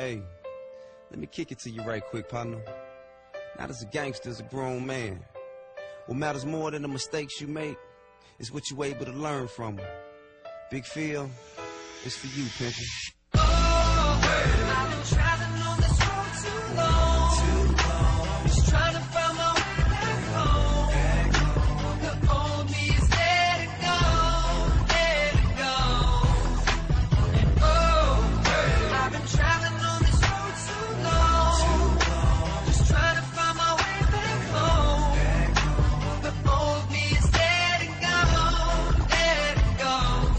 Hey, let me kick it to you right quick, partner. Not as a gangster, as a grown man. What matters more than the mistakes you make is what you able to learn from them. Big Phil, it's for you, pimpin'. Oh, I've been traveling on this road too long. Just trying to find my way back home. The old me is dead and gone, dead and gone. And oh, I've been traveling on this road too long. Just trying to find my way back home. The old me is dead and gone, dead and gone.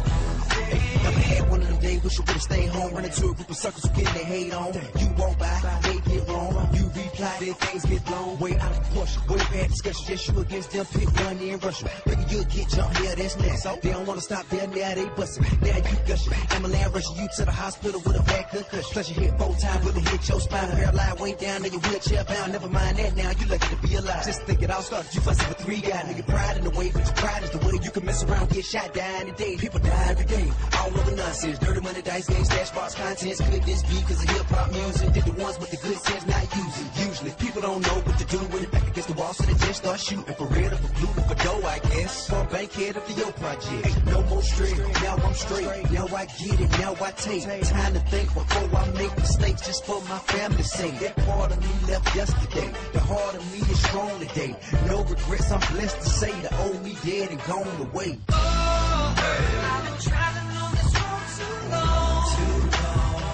Hey, I've had one of them days, wish I would've stayed home. Running to a group of suckers who get their hate on. You walk by, they get wrong. You reply, then things get blown way out of proportion. Way bad discussion, yes, you against them, pick one and rush them. Baby, you'll get jumped, yeah, that's next. So they don't want to stop there, now they bustin'. Now you gushing, I'm a land rushing you to the hospital with a back concussion. Plus you hit 4 times, really hit your spine. Paralyzed, way down, in your wheelchair bound. Never mind that now, you lucky to be alive. Just think it all started, you fussin' with 3 guys. Nigga, pride in the way, but your pride is the way you can mess around, get shot, die in the day. People die every day, all over nonsense. Dirty money, dice games, stash box, contents. Could this be because of hip-hop music? Did the ones with the good sense not use it? Usually people don't know what to do when it back against the wall, so they just start shooting. For red or for blue or for dough, I guess. From Bankhead up to your project. Ain't no more straight, now I'm straight. Now I get it, now I take time to think before I make mistakes, just for my family's sake. That part of me left yesterday, the heart of me is strong today. No regrets, I'm blessed to say. The old me dead and gone away. Oh, I've been traveling on this road too long.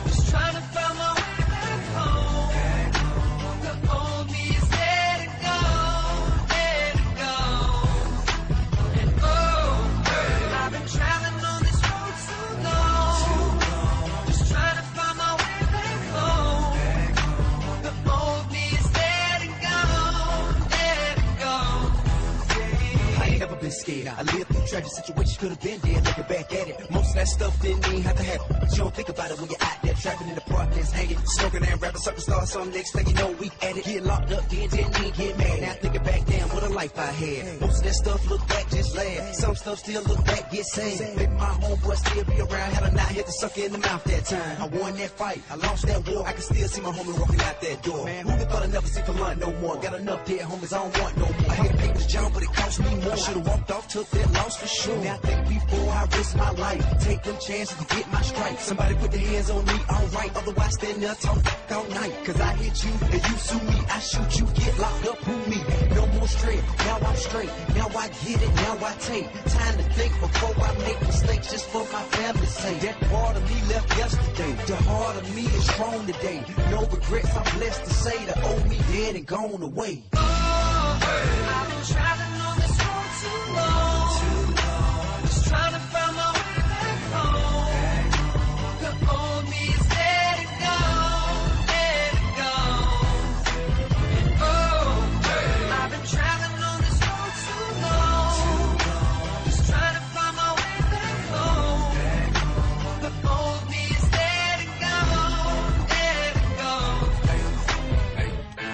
Just trying to find my way back home. Traveling on this road too long. Just trying to find my way back home. The old me is dead and gone, dead and gone. Yeah. I ain't never been scared. I lived through tragic situations, could have been there. Looking back at it, most of that stuff didn't even have to happen. But you don't think about it when you're out there trapping in the park that's hanging, smoking and rapping, superstars. So next thing you know, we at it, get locked up, then didn't even get mad. Now thinking back down, what a life I had. Most of that stuff look back just laugh. Some stuff still look back, get sad. Maybe my homeboy still be around had I not hit the sucker in the mouth that time. I won that fight, I lost that war. I can still see my homie walking out that door. Man, who thought I'd never see for lunch no more? Got enough dead homies, I don't want no more. I had to pay this job, but it cost me more. I should've walked off, took that loss for sure. Now I think before I risk my life, take them chances to get my strike. Somebody put their hands on me, alright. Otherwise stand there, talk all night. Cause I hit you, and you sue me. I shoot you, get locked up, who me? No more straight, now I'm straight. Now I get it, now I take time to think before I make mistakes, just for my family's sake. That part of me left yesterday, the heart of me is strong today. No regrets, I'm blessed to say. The old me dead and gone away. Oh, I've been traveling on this road too long. Just trying to find my way back home. The old me is dead and gone, dead and gone. And oh, I've been traveling.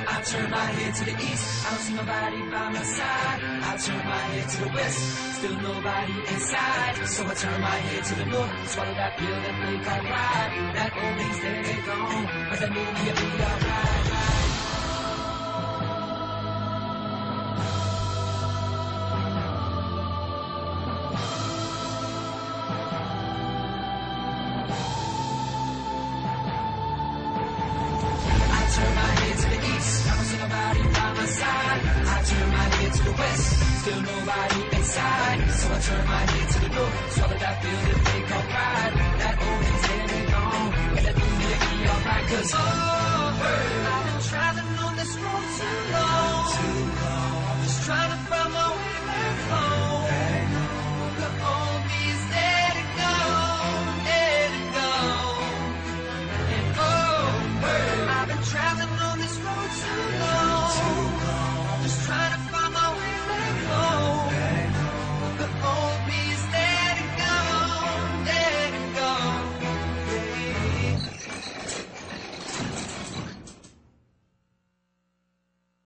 I turn my head to the east, I don't see nobody by my side. I turn my head to the west, still nobody inside. So I turn my head to the north, swallow that pill and think I'll ride. That old me's dead and gone, but that made me a big alright. Still nobody inside, so I turn my head to the door. Swallow that pill and think I'll ride. That old man's dead and gone, and that new nigga be alright. Cause oh, I've been traveling on this road too long. Just trying to find